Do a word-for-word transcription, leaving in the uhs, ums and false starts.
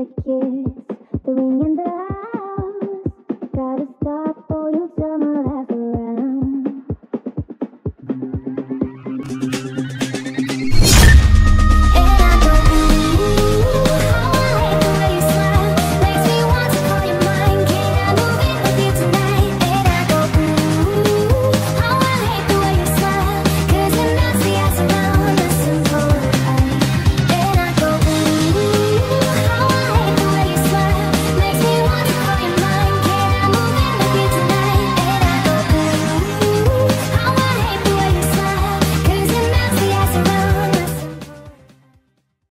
the kids, the ring in the house. Gotta stop for you.